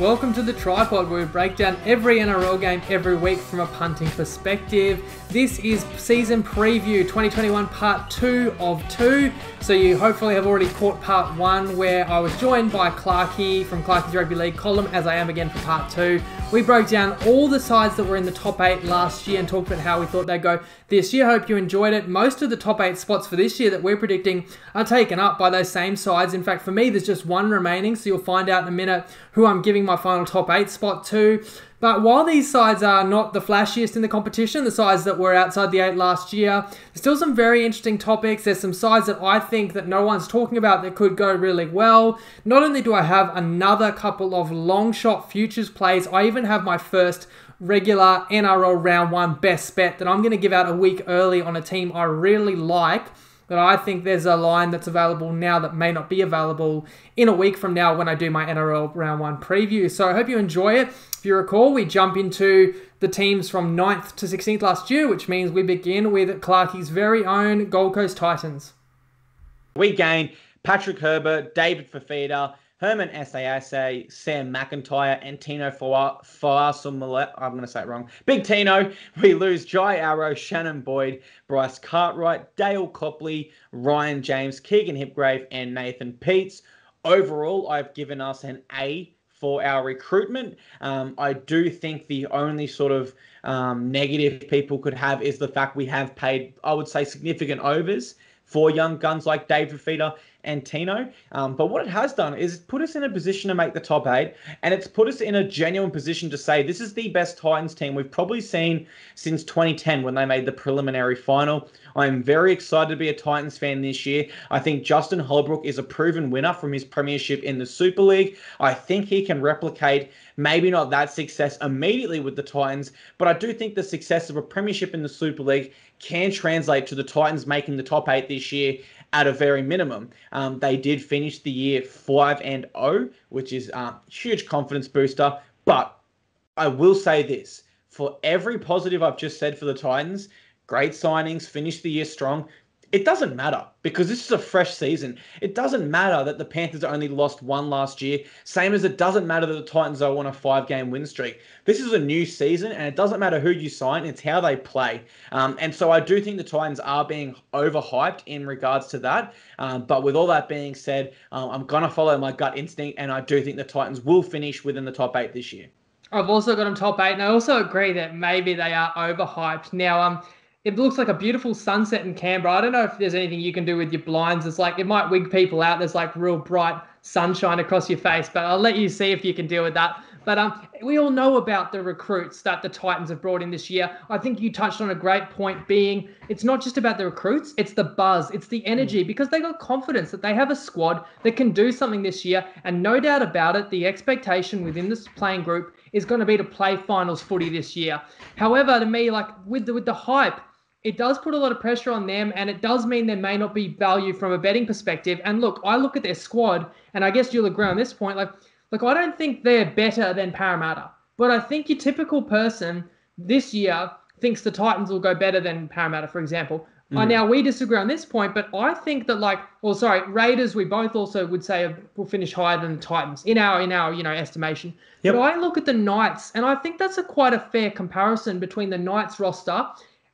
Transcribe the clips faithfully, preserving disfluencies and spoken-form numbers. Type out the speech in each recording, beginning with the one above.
Welcome to the Tripod, where we break down every N R L game every week from a punting perspective. This is season preview twenty twenty-one part two of two. So you hopefully have already caught part one, where I was joined by Clarkie from Clarkie's Rugby League column, as I am again for part two. We broke down all the sides that were in the top eight last year and talked about how we thought they'd go this year. Hope you enjoyed it. Most of the top eight spots for this year that we're predicting are taken up by those same sides. In fact, for me, there's just one remaining, so you'll find out in a minute who I'm giving my final top eight spot to. But while these sides are not the flashiest in the competition, the sides that were outside the eight last year, there's still some very interesting topics. There's some sides that I think that no one's talking about that could go really well. Not only do I have another couple of long shot futures plays, I even have my first regular N R L round one best bet that I'm going to give out a week early on a team I really like. But I think there's a line that's available now that may not be available in a week from now when I do my N R L Round one preview. So I hope you enjoy it. If you recall, we jump into the teams from ninth to sixteenth last year, which means we begin with Clarkie's very own Gold Coast Titans. We gain Patrick Herbert, David Fifita, Herman S A S A, Sam McIntyre, and Tino Fasolmullet. I'm going to say it wrong. Big Tino. We lose Jai Arrow, Shannon Boyd, Bryce Cartwright, Dale Copley, Ryan James, Keegan Hipgrave, and Nathan Peats. Overall, I've given us an A for our recruitment. Um, I do think the only sort of um, negative people could have is the fact we have paid, I would say, significant overs for young guns like David Fifita and Tino. Um, but what it has done is put us in a position to make the top eight, and it's put us in a genuine position to say this is the best Titans team we've probably seen since twenty ten when they made the preliminary final. I'm very excited to be a Titans fan this year. I think Justin Holbrook is a proven winner from his premiership in the Super League. I think he can replicate maybe not that success immediately with the Titans, but I do think the success of a premiership in the Super League can translate to the Titans making the top eight this year at a very minimum. Um, they did finish the year five and oh, which is a huge confidence booster. But I will say this, for every positive I've just said for the Titans, great signings, finish the year strong, it doesn't matter because this is a fresh season. It doesn't matter that the Panthers only lost one last year, same as it doesn't matter that the Titans are on a five-game win streak. This is a new season, and it doesn't matter who you sign. It's how they play. Um, and so I do think the Titans are being overhyped in regards to that. Um, but with all that being said, um, I'm going to follow my gut instinct, and I do think the Titans will finish within the top eight this year. I've also got them top eight, and I also agree that maybe they are overhyped. Now, um. it looks like a beautiful sunset in Canberra. I don't know if there's anything you can do with your blinds. It's like it might wig people out. There's like real bright sunshine across your face, but I'll let you see if you can deal with that. But um, we all know about the recruits that the Titans have brought in this year. I think you touched on a great point being it's not just about the recruits, it's the buzz, it's the energy, because they got confidence that they have a squad that can do something this year. And no doubt about it, the expectation within this playing group is going to be to play finals footy this year. However, to me, like with the, with the hype, it does put a lot of pressure on them, and it does mean there may not be value from a betting perspective. And look, I look at their squad, and I guess you'll agree on this point. Like, look, I don't think they're better than Parramatta, but I think your typical person this year thinks the Titans will go better than Parramatta, for example. Mm. Uh, now, we disagree on this point, but I think that, like, well, sorry, Raiders, we both also would say will finish higher than the Titans in our, in our you know, estimation. Yep. But I look at the Knights, and I think that's a quite a fair comparison between the Knights roster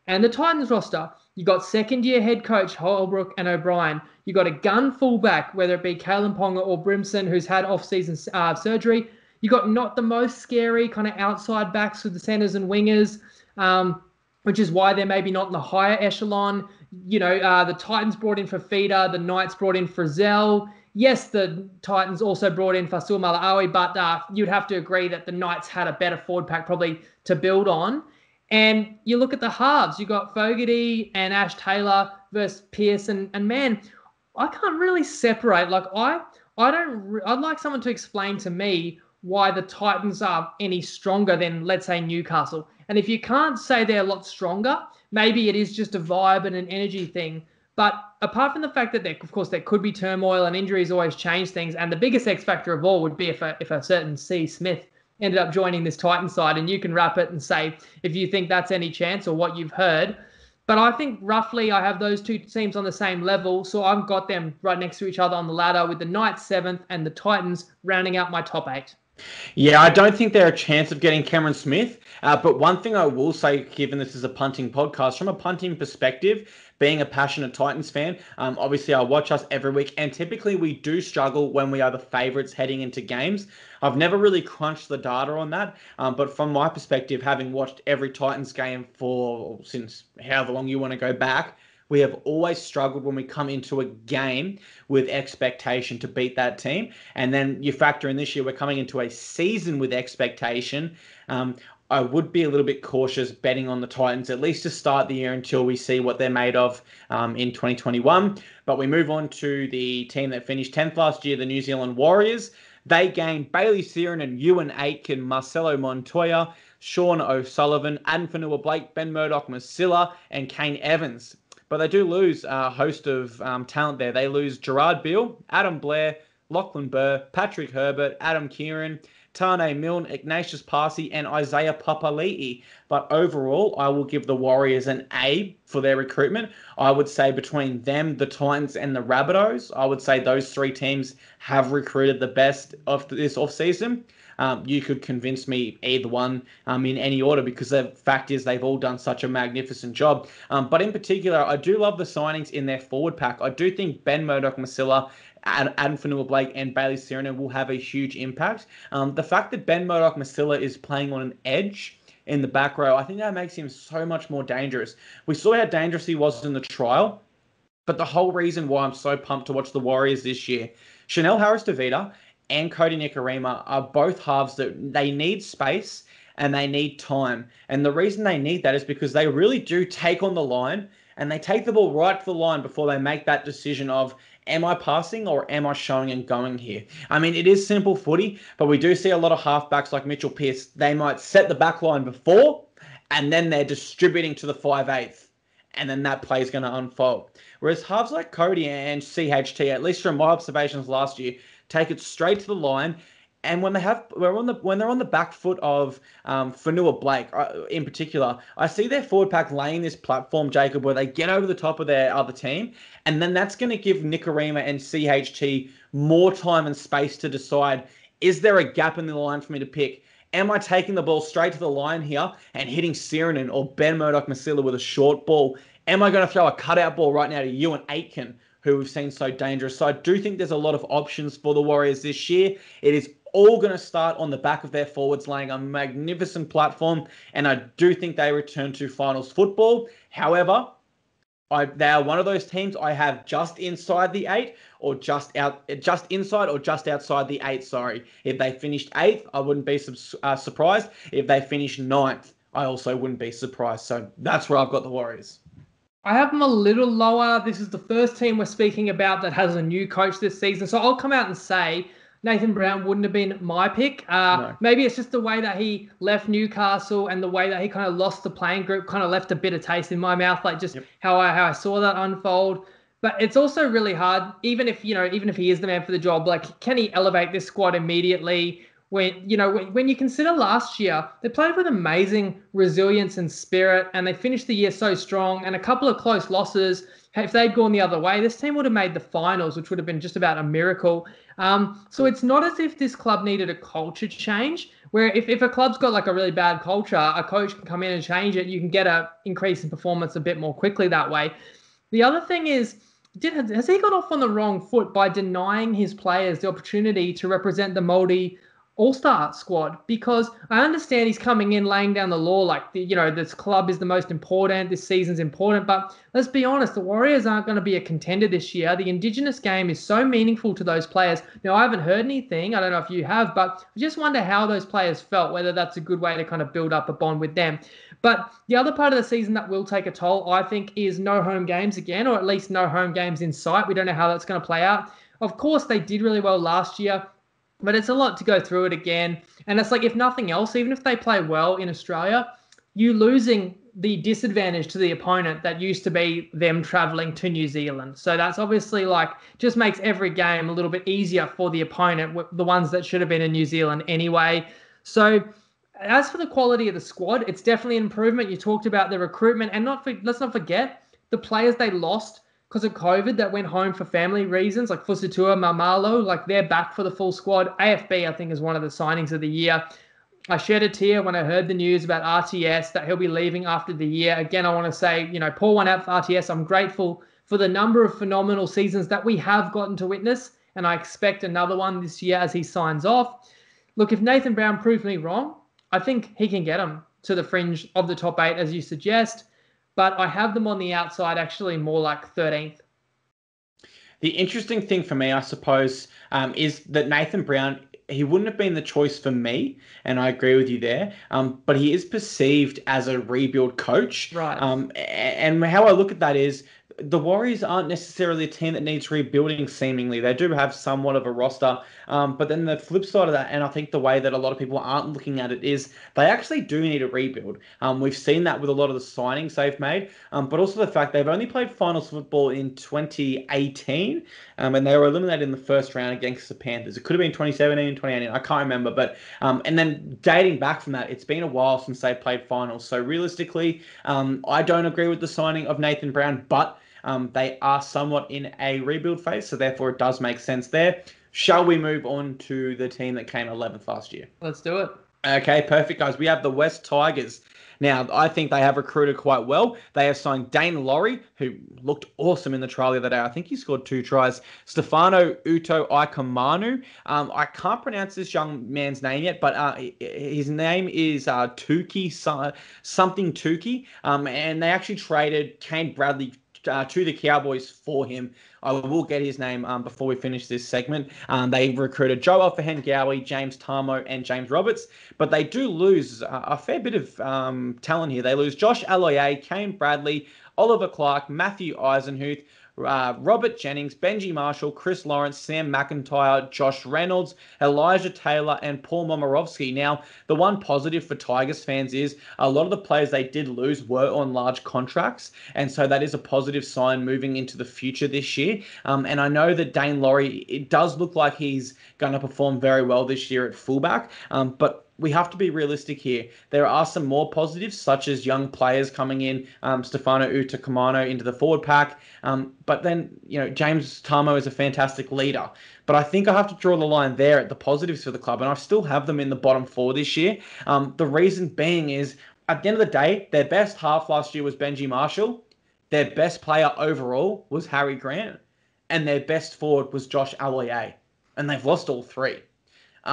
and the Titans roster. You got second-year head coach Holbrook and O'Brien. You got a gun fullback, whether it be Kalen Ponga or Brimson, who's had off-season uh, surgery. You got not the most scary kind of outside backs with the centers and wingers, um, which is why they're maybe not in the higher echelon. You know, uh, the Titans brought in Fifita. The Knights brought in Frizell. Yes, the Titans also brought in Fasolmullet, but uh, you'd have to agree that the Knights had a better forward pack probably to build on. And you look at the halves. You got Fogarty and Ash Taylor versus Pearce, and, and man, I can't really separate. Like I, I don't. I'd like someone to explain to me why the Titans are any stronger than, let's say, Newcastle. And if you can't say they're a lot stronger, maybe it is just a vibe and an energy thing. But apart from the fact that, of course, there could be turmoil and injuries always change things. And the biggest X factor of all would be if a, if a certain C Smith ended up joining this Titan side, and you can wrap it and say if you think that's any chance or what you've heard. But I think roughly I have those two teams on the same level, so I've got them right next to each other on the ladder with the Knights seventh and the Titans rounding out my top eight. Yeah, I don't think they're a chance of getting Cameron Smith. Uh, but one thing I will say, given this is a punting podcast, from a punting perspective, being a passionate Titans fan, um, obviously I watch us every week, and typically we do struggle when we are the favourites heading into games. I've never really crunched the data on that, um, but from my perspective, having watched every Titans game for since however long you want to go back, we have always struggled when we come into a game with expectation to beat that team. And then you factor in this year, we're coming into a season with expectation. Um, I would be a little bit cautious betting on the Titans, at least to start the year until we see what they're made of um, in twenty twenty-one. But we move on to the team that finished tenth last year, the New Zealand Warriors. They gained Bailey Siren and Euan Aitken, Marcelo Montoya, Sean O'Sullivan, Addin Fonua-Blake, Ben Murdoch-Masila, and Kane Evans. But they do lose a host of um, talent there. They lose Gerard Beale, Adam Blair, Lachlan Burr, Patrick Herbert, Adam Kieran, Tane Milne, Ignatius Parsi, and Isaiah Papali'i. But overall, I will give the Warriors an A for their recruitment. I would say between them, the Titans, and the Rabbitohs, I would say those three teams have recruited the best of this offseason. Um, you could convince me either one um, in any order, because the fact is they've all done such a magnificent job. Um, but in particular, I do love the signings in their forward pack. I do think Ben Murdoch-Masila, Addin Fonua-Blake, and Bailey Siren will have a huge impact. Um, the fact that Ben Murdoch-Masila is playing on an edge in the back row, I think that makes him so much more dangerous. We saw how dangerous he was in the trial, but the whole reason why I'm so pumped to watch the Warriors this year, Chanel Harris-DeVita and Kodi Nikorima are both halves that they need space and they need time. And the reason they need that is because they really do take on the line, and they take the ball right to the line before they make that decision of, am I passing or am I showing and going here? I mean, it is simple footy, but we do see a lot of halfbacks like Mitchell Pearce. They might set the back line before, and then they're distributing to the five-eighth. And then that play is going to unfold. Whereas halves like Kodi and C H T, at least from my observations last year, take it straight to the line, and when they have, we're on the when they're on the back foot of um, Fonua-Blake uh, in particular, I see their forward pack laying this platform, Jacob, where they get over the top of their other team, and then that's going to give Nikorima and C H T more time and space to decide: is there a gap in the line for me to pick? Am I taking the ball straight to the line here and hitting Siren or Ben Murdoch-Masila with a short ball? Am I going to throw a cutout ball right now to Euan Aitken, who we've seen so dangerous? So I do think there's a lot of options for the Warriors this year. It is all going to start on the back of their forwards laying a magnificent platform, and I do think they return to finals football. However, I, they are one of those teams I have just inside the eight, or just out, just inside, or just outside the eight. Sorry, if they finished eighth, I wouldn't be su- uh, surprised. If they finished ninth, I also wouldn't be surprised. So that's where I've got the Warriors. I have them a little lower. This is the first team we're speaking about that has a new coach this season. So I'll come out and say Nathan Brown wouldn't have been my pick. Uh, no. Maybe it's just the way that he left Newcastle and the way that he kind of lost the playing group kind of left a bitter taste in my mouth, like just yep. how I how I saw that unfold. But it's also really hard, even if, you know, even if he is the man for the job, like, can he elevate this squad immediately? When, you know, when, when you consider last year, they played with amazing resilience and spirit, and they finished the year so strong, and a couple of close losses. If they'd gone the other way, this team would have made the finals, which would have been just about a miracle. Um, so it's not as if this club needed a culture change, where if, if a club's got like a really bad culture, a coach can come in and change it. You can get an increase in performance a bit more quickly that way. The other thing is, did, has he got off on the wrong foot by denying his players the opportunity to represent the Māori all-star squad? Because I understand he's coming in laying down the law, like, you know, this club is the most important, this season's important, but let's be honest, the Warriors aren't going to be a contender this year. The Indigenous game is so meaningful to those players. Now, I haven't heard anything, I don't know if you have, but I just wonder how those players felt, whether that's a good way to kind of build up a bond with them. But the other part of the season that will take a toll, I think, is no home games again, or at least no home games in sight. We don't know how that's going to play out. Of course, they did really well last year, but it's a lot to go through it again. And it's like, if nothing else, even if they play well in Australia, you losing the disadvantage to the opponent that used to be them traveling to New Zealand. So that's obviously like, just makes every game a little bit easier for the opponent, the ones that should have been in New Zealand anyway. So as for the quality of the squad, it's definitely an improvement. You talked about the recruitment, and not for, let's not forget the players they lost because of COVID that went home for family reasons, like Fusatua, Mamalo, like they're back for the full squad. A F B, I think, is one of the signings of the year. I shed a tear when I heard the news about R T S, that he'll be leaving after the year. Again, I want to say, you know, pour one out for R T S. I'm grateful for the number of phenomenal seasons that we have gotten to witness, and I expect another one this year as he signs off. Look, if Nathan Brown proved me wrong, I think he can get him to the fringe of the top eight, as you suggest, but I have them on the outside, actually more like thirteenth. The interesting thing for me, I suppose, um, is that Nathan Brown, he wouldn't have been the choice for me, and I agree with you there, um, but he is perceived as a rebuild coach. Right. Um, and how I look at that is, the Warriors aren't necessarily a team that needs rebuilding, seemingly. They do have somewhat of a roster. Um, but then the flip side of that, and I think the way that a lot of people aren't looking at it, is they actually do need a rebuild. Um, we've seen that with a lot of the signings they've made, um, but also the fact they've only played finals football in twenty eighteen, um, and they were eliminated in the first round against the Panthers. It could have been twenty seventeen, twenty eighteen, I can't remember. But um, and then dating back from that, it's been a while since they played finals. So realistically, um, I don't agree with the signing of Nathan Brown, but Um, they are somewhat in a rebuild phase, so therefore it does make sense there. Shall we move on to the team that came eleventh last year? Let's do it. Okay, perfect, guys. We have the West Tigers. Now, I think they have recruited quite well. They have signed Daine Laurie, who looked awesome in the trial the other day. I think he scored two tries. Stefano Utoikamanu. Um, I can't pronounce this young man's name yet, but uh, his name is uh, Tuki, something Tuki. Um, and they actually traded Kane Bradley Uh, to the Cowboys for him. I will get his name um, before we finish this segment. Um, they recruited Joe Ofahengaue, James Tamou, and James Roberts, but they do lose uh, a fair bit of um, talent here. They lose Josh Aloiai, Kane Bradley, Oliver Clark, Matthew Eisenhuth, Uh, Robert Jennings, Benji Marshall, Chris Lawrence, Sam McIntyre, Josh Reynolds, Elijah Taylor, and Paul Momorowski. Now, the one positive for Tigers fans is a lot of the players they did lose were on large contracts, and so that is a positive sign moving into the future this year. Um, and I know that Daine Laurie, it does look like he's going to perform very well this year at fullback, um, but we have to be realistic here. There are some more positives, such as young players coming in, um, Stefano Utoikamanu into the forward pack. Um, but then, you know, James Tamou is a fantastic leader. But I think I have to draw the line there at the positives for the club, and I still have them in the bottom four this year. Um, the reason being is, at the end of the day, their best half last year was Benji Marshall. Their best player overall was Harry Grant. And their best forward was Josh Aloiai. And they've lost all three.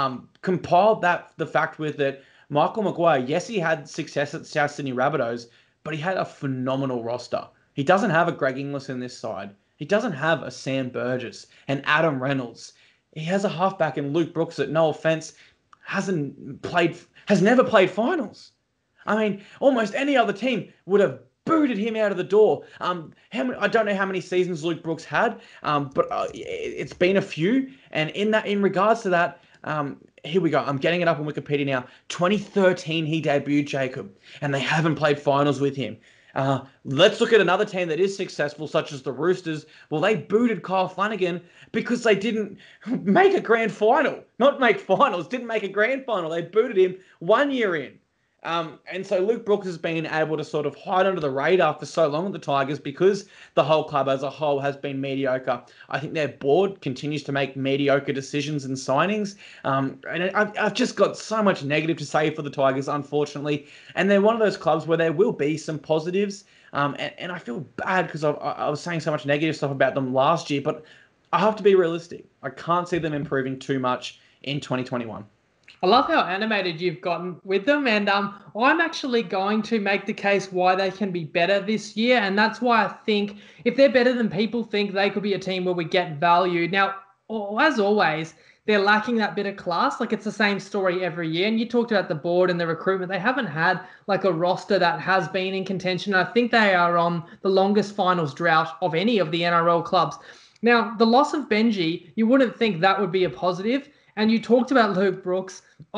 Um, compiled that the fact with it, Michael Maguire, yes, he had success at South Sydney Rabbitohs, but he had a phenomenal roster. He doesn't have a Greg Inglis in this side. He doesn't have a Sam Burgess and Adam Reynolds. He has a halfback in Luke Brooks that, no offense, hasn't played, has never played finals. I mean, almost any other team would have booted him out of the door. Um, how many, I don't know how many seasons Luke Brooks had, um, but uh, it's been a few. And in that, in regards to that, Um, here we go. I'm getting it up on Wikipedia now. twenty thirteen, he debuted Jacob, and they haven't played finals with him. Uh, let's look at another team that is successful, such as the Roosters. Well, they booted Kyle Flanagan because they didn't make a grand final. Not make finals, didn't make a grand final. They booted him one year in. Um, and so Luke Brooks has been able to sort of hide under the radar for so long with the Tigers because the whole club as a whole has been mediocre. I think their board continues to make mediocre decisions and signings. Um, and I've, I've just got so much negative to say for the Tigers, unfortunately. And they're one of those clubs where there will be some positives. Um, and, and I feel bad because I, I was saying so much negative stuff about them last year, but I have to be realistic. I can't see them improving too much in twenty twenty-one. I love how animated you've gotten with them, and um, I'm actually going to make the case why they can be better this year, and that's why I think if they're better than people think, they could be a team where we get value. Now, as always, they're lacking that bit of class. Like, it's the same story every year, and you talked about the board and the recruitment. They haven't had, like, a roster that has been in contention, and I think they are on the longest finals drought of any of the N R L clubs. Now, the loss of Benji, you wouldn't think that would be a positive. And you talked about Luke Brooks.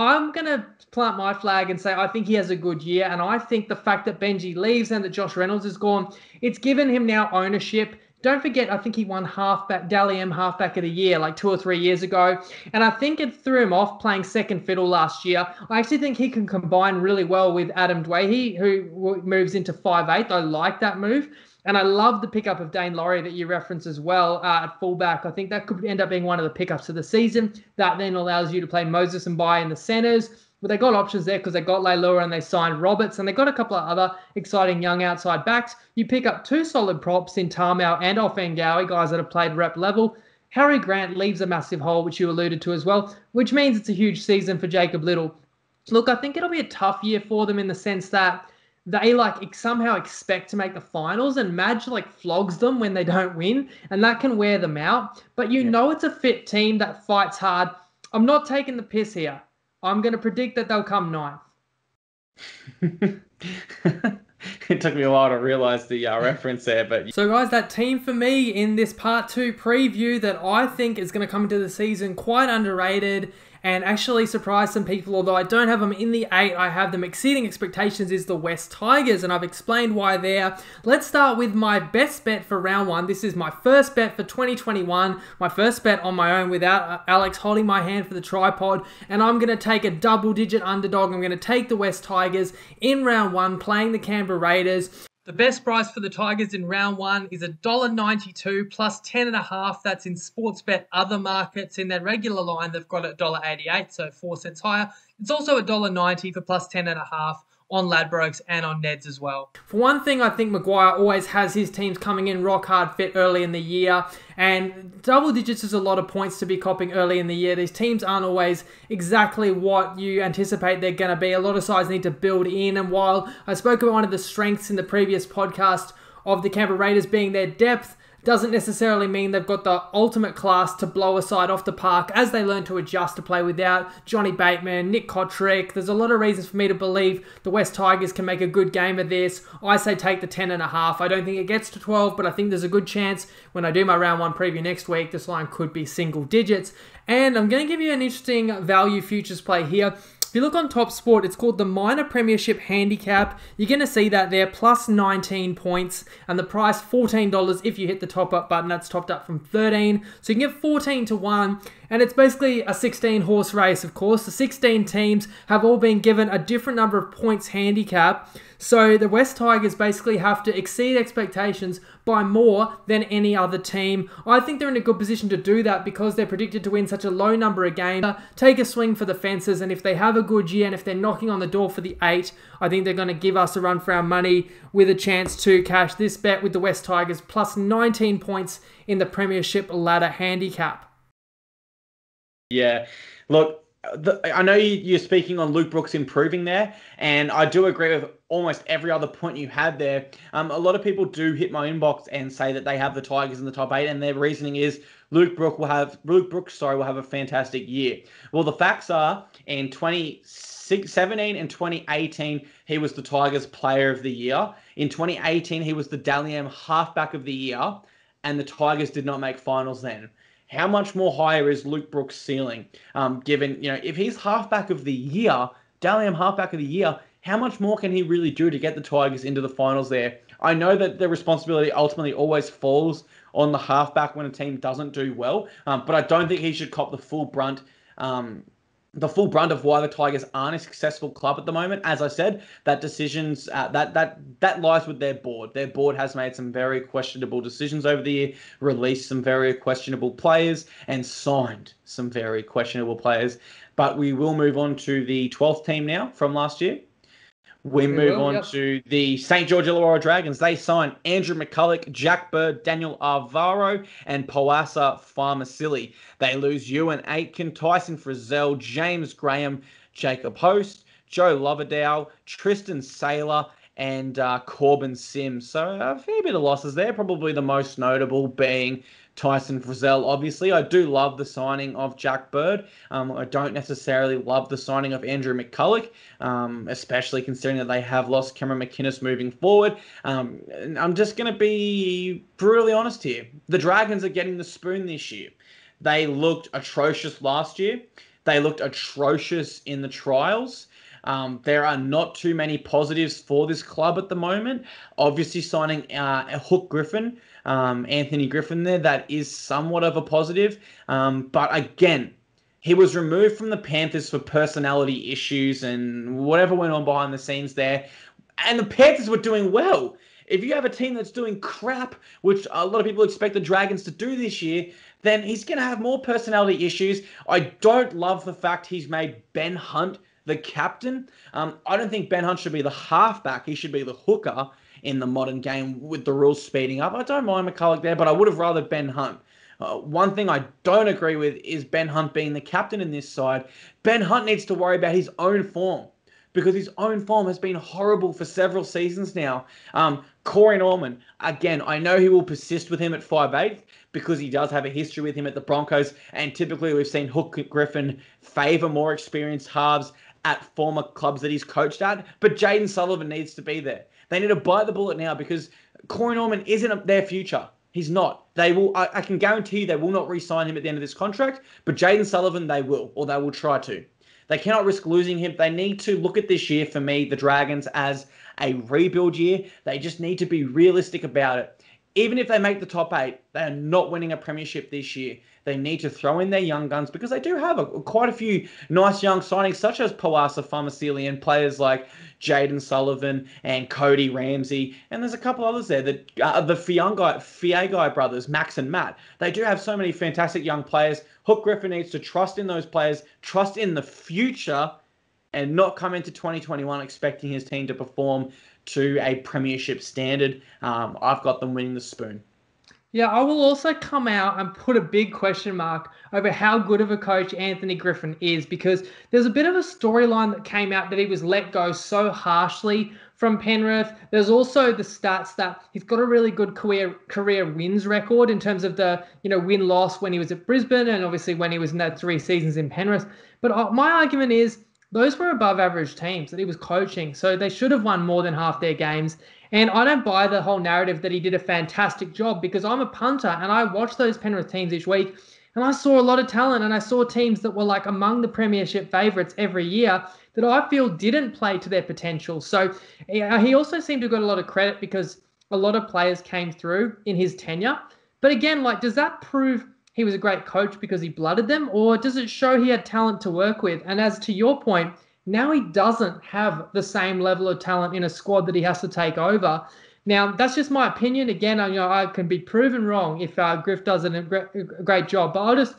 I'm going to plant my flag and say I think he has a good year. And I think the fact that Benji leaves and that Josh Reynolds is gone, it's given him now ownership, Don't forget, I think he won halfback, Dally M halfback of the year, like two or three years ago. And I think it threw him off playing second fiddle last year. I actually think he can combine really well with Adam Dwehe, who moves into five eighth. I like that move. And I love the pickup of Daine Laurie that you reference as well uh, at fullback. I think that could end up being one of the pickups of the season. That then allows you to play Moses and Bai in the centres. But they got options there because they got Leilua and they signed Roberts, and they got a couple of other exciting young outside backs. You pick up two solid props in Tamou and Ofahengaue, guys that have played rep level. Harry Grant leaves a massive hole, which you alluded to as well, which means it's a huge season for Jacob Little. Look, I think it'll be a tough year for them in the sense that they like somehow expect to make the finals, and Madge like flogs them when they don't win, and that can wear them out. But you yeah. know it's a fit team that fights hard. I'm not taking the piss here. I'm going to predict that they'll come ninth. It took me a while to realise the uh, reference there. but So guys, that team for me in this part two preview that I think is going to come into the season quite underrated and actually surprise some people, although I don't have them in the eight. I have them exceeding expectations is the West Tigers, and I've explained why there. Let's start with my best bet for round one. This is my first bet for twenty twenty-one, my first bet on my own without Alex holding my hand for the tripod, and I'm going to take a double-digit underdog. I'm going to take the West Tigers in round one, playing the Canberra Raiders. The best price for the Tigers in round one is one dollar ninety-two plus ten and a half. That's in Sportsbet Other Markets. In their regular line, they've got it one dollar eighty-eight, so four cents higher. It's also one dollar ninety for plus ten and a half on Ladbrokes and on Neds as well. For one thing, I think Maguire always has his teams coming in rock hard fit early in the year, and double digits is a lot of points to be copping early in the year. These teams aren't always exactly what you anticipate they're going to be. A lot of sides need to build in, and while I spoke about one of the strengths in the previous podcast of the Canberra Raiders being their depth, doesn't necessarily mean they've got the ultimate class to blow a side off the park as they learn to adjust to play without Johnny Bateman, Nick Kotrick. There's a lot of reasons for me to believe the West Tigers can make a good game of this. I say take the ten and a half. I don't think it gets to twelve, but I think there's a good chance when I do my round one preview next week, this line could be single digits. And I'm going to give you an interesting value futures play here. If you look on TopSport, it's called the Minor Premiership Handicap. You're going to see that there, plus nineteen points, and the price fourteen dollars if you hit the top-up button. That's topped up from thirteen dollars. So you can get fourteen to one, and it's basically a sixteen-horse race, of course. The sixteen teams have all been given a different number of points handicap, so the West Tigers basically have to exceed expectations by more than any other team. I think they're in a good position to do that because they're predicted to win such a low number of games. Take a swing for the fences, and if they have a good year and if they're knocking on the door for the eight, I think they're going to give us a run for our money with a chance to cash this bet with the West Tigers plus nineteen points in the Premiership Ladder Handicap. Yeah, look, the, I know you, you're speaking on Luke Brooks improving there, and I do agree with almost every other point you had there. Um, a lot of people do hit my inbox and say that they have the Tigers in the top eight, and their reasoning is Luke Brooks will have Luke Brooks, sorry, will have a fantastic year. Well, the facts are in twenty seventeen and twenty eighteen, he was the Tigers Player of the Year. In twenty eighteen, he was the Daly M Halfback of the Year, and the Tigers did not make finals then. How much more higher is Luke Brooks' ceiling? Um, given, you know, if he's halfback of the year, Daly M halfback of the year, how much more can he really do to get the Tigers into the finals there? I know that the responsibility ultimately always falls on the halfback when a team doesn't do well, um, but I don't think he should cop the full brunt um, the full brunt of why the Tigers aren't a successful club at the moment. As I said, that decisions, uh, that that that lies with their board. Their board has made some very questionable decisions over the year, released some very questionable players, and signed some very questionable players. But we will move on to the twelfth team now from last year. We, we move will, on yep. to the Saint George Illawarra Dragons. They signed Andrew McCulloch, Jack Bird, Daniel Arvaro, and Poasa Farmasili. They lose Euan Aitken, Tyson Frizell, James Graham, Jacob Host, Joe Loverdale, Tristan Saylor, and uh, Corbin Sims. So a fair bit of losses there, probably the most notable being Tyson Frizell, obviously. I do love the signing of Jack Bird. Um, I don't necessarily love the signing of Andrew McCulloch, um, especially considering that they have lost Cameron McInnes moving forward. Um, and I'm just going to be brutally honest here. The Dragons are getting the spoon this year. They looked atrocious last year. They looked atrocious in the trials. Um, there are not too many positives for this club at the moment. Obviously signing uh, Hook Griffin um, Anthony Griffin there. That is somewhat of a positive. Um, but again, he was removed from the Panthers for personality issues and whatever went on behind the scenes there. And the Panthers were doing well. If you have a team that's doing crap, which a lot of people expect the Dragons to do this year, then he's going to have more personality issues. I don't love the fact he's made Ben Hunt the captain. Um, I don't think Ben Hunt should be the halfback. He should be the hooker in the modern game with the rules speeding up. I don't mind McCulloch there, but I would have rather Ben Hunt. Uh, one thing I don't agree with is Ben Hunt being the captain in this side. Ben Hunt needs to worry about his own form, because his own form has been horrible for several seasons now. Um, Corey Norman, again, I know he will persist with him at five eighth because he does have a history with him at the Broncos, and typically we've seen Hook Griffin favour more experienced halves at former clubs that he's coached at, but Jaden Sullivan needs to be there. They need to bite the bullet now, because Corey Norman isn't their future. He's not. They will. I, I can guarantee you they will not re-sign him at the end of this contract, but Jaden Sullivan they will, or they will try to. They cannot risk losing him. They need to look at this year, for me, the Dragons, as a rebuild year. They just need to be realistic about it. Even if they make the top eight, they are not winning a premiership this year. They need to throw in their young guns, because they do have a, quite a few nice young signings, such as Poasa Famasili and players like Jaden Sullivan and Cody Ramsey. And there's a couple others there, the, uh, the Fiangai, Fiangai brothers, Max and Matt. They do have so many fantastic young players. Hook Griffin needs to trust in those players, trust in the future, and not come into twenty twenty-one expecting his team to perform to a premiership standard. Um, I've got them winning the spoon. Yeah, I will also come out and put a big question mark over how good of a coach Anthony Griffin is, because there's a bit of a storyline that came out that he was let go so harshly from Penrith. There's also the stats that he's got a really good career career wins record in terms of the, you know, win-loss when he was at Brisbane and obviously when he was in that three seasons in Penrith. But my argument is those were above-average teams that he was coaching, so they should have won more than half their games. And I don't buy the whole narrative that he did a fantastic job, because I'm a punter and I watch those Penrith teams each week and I saw a lot of talent, and I saw teams that were like among the premiership favourites every year that I feel didn't play to their potential. So he also seemed to have got a lot of credit because a lot of players came through in his tenure. But again, like, does that prove he was a great coach because he blooded them, or does it show he had talent to work with? And as to your point, now he doesn't have the same level of talent in a squad that he has to take over. Now, that's just my opinion. Again, I, you know, I can be proven wrong if uh, Griff does a great job. But I'll just,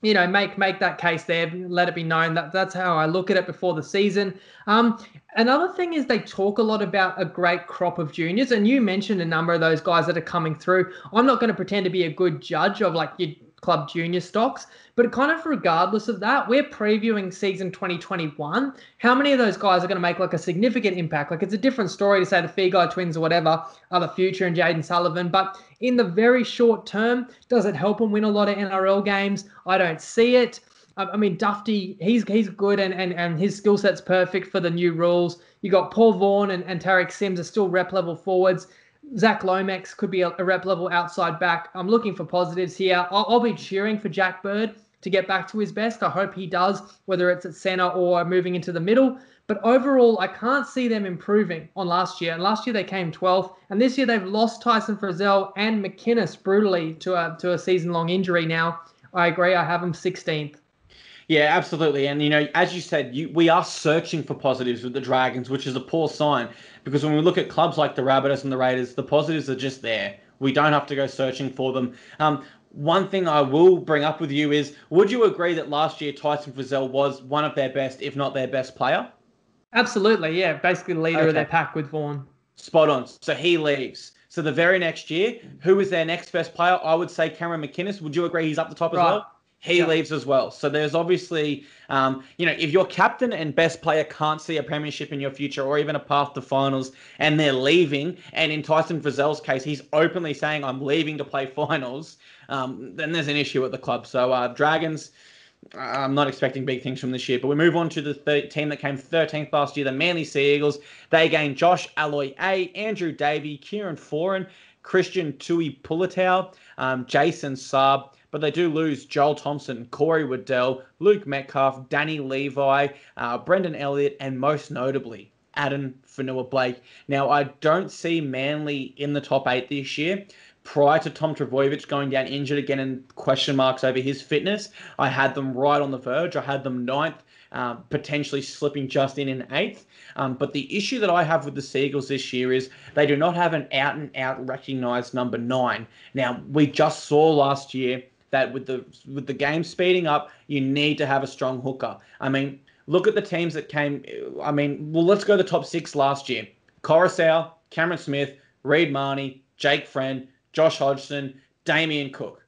you know, make make that case there. Let it be known that that's how I look at it before the season. Um, another thing is they talk a lot about a great crop of juniors. And you mentioned a number of those guys that are coming through. I'm not going to pretend to be a good judge of, like, your club junior stocks, but kind of regardless of that, we're previewing season twenty twenty-one. How many of those guys are going to make like a significant impact? Like, it's a different story to say the Figai twins or whatever are the future and Jaden Sullivan, but in the very short term, does it help them win a lot of N R L games? I don't see it. I mean, Dufty, he's he's good and, and, and his skill set's perfect for the new rules. You got Paul Vaughan and, and Tarek Sims are still rep level forwards. Zach Lomax could be a rep level outside back. I'm looking for positives here. I'll, I'll be cheering for Jack Bird to get back to his best. I hope he does, whether it's at centre or moving into the middle. But overall, I can't see them improving on last year. And last year they came twelfth. And this year they've lost Tyson Frizell and McInnes brutally to a, to a season-long injury now. I agree. I have them sixteenth. Yeah, absolutely. And, you know, as you said, you, we are searching for positives with the Dragons, which is a poor sign, because when we look at clubs like the Rabbitohs and the Raiders, the positives are just there. We don't have to go searching for them. Um, one thing I will bring up with you is, would you agree that last year Tyson Frizell was one of their best, if not their best player? Absolutely, yeah. Basically the leader okay. of their pack with Vaughan. Spot on. So he leaves. So the very next year, who is their next best player? I would say Cameron McInnes. Would you agree he's up the top right. as well? He yeah. leaves as well. So there's obviously, um, you know, if your captain and best player can't see a premiership in your future or even a path to finals and they're leaving, and in Tyson Frizzell's case, he's openly saying, I'm leaving to play finals, um, then there's an issue at the club. So uh, Dragons, I'm not expecting big things from this year, but we move on to the th- team that came thirteenth last year, the Manly Sea Eagles. They gained Josh Aloiai, Andrew Davey, Kieran Foran, Christian Tui Pulitau, um, Jason Saab, but they do lose Joel Thompson, Corey Waddell, Luke Metcalf, Danny Levi, uh, Brendan Elliott, and most notably, Addin Fonua-Blake. Now, I don't see Manly in the top eight this year, prior to Tom Trbojevic going down injured again and question marks over his fitness, I had them right on the verge. I had them ninth, uh, potentially slipping just in in eighth. Um, but the issue that I have with the Seagulls this year is they do not have an out-and-out recognised number nine. Now, we just saw last year that with the with the game speeding up, you need to have a strong hooker. I mean, look at the teams that came. I mean, well, let's go to the top six last year. Coruscant, Cameron Smith, Reid Marnie, Jake Friend, Josh Hodgson, Damien Cook.